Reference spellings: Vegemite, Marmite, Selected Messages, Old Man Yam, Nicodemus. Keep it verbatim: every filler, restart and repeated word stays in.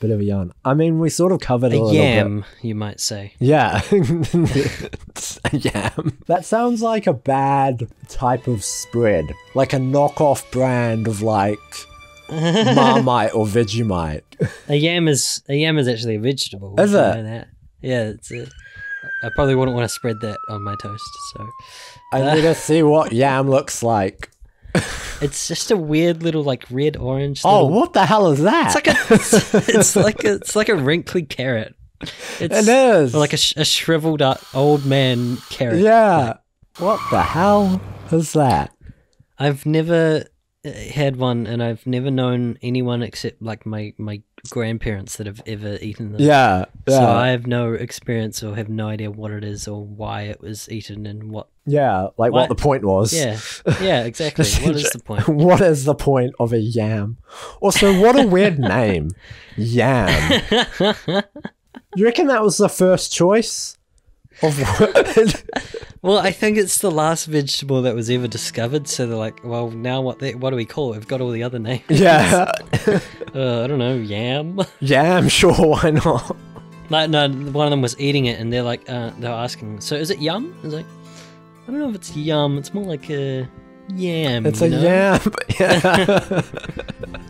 Bit of a yarn. I mean, we sort of covered a, a little yam, bit. You might say. Yeah. A yam. That sounds like a bad type of spread. Like a knockoff brand of like Marmite or Vegemite. A yam is a yam is actually a vegetable. Is it? That. Yeah, it's a, I probably wouldn't want to spread that on my toast, so I uh, need to see what yam looks like. It's just a weird little like red orange. Oh, little, what the hell is that? It's like a, it's, it's like a, it's like a wrinkly carrot. It's it is like a, sh a shriveled up old man carrot. Yeah. Like, what the hell is that? I've never had one, and I've never known anyone except like my my grandparents that have ever eaten them. Yeah, yeah. So I have no experience or have no idea what it is or why it was eaten and what. Yeah, like why, what the point was. Yeah, yeah, exactly. What is the point? What is the point of a yam? Also, what a weird name, Yam. You reckon that was the first choice of word? Well, I think it's the last vegetable that was ever discovered, so they're like, well, now what they, what do we call it? We've got all the other names. Yeah. uh, I don't know, yam? Yam, sure, why not? Like, no, one of them was eating it, and they're like, uh, they're asking, so is it yum? I was like, I don't know if it's yum, it's more like a yam. It's a know? yam, yeah.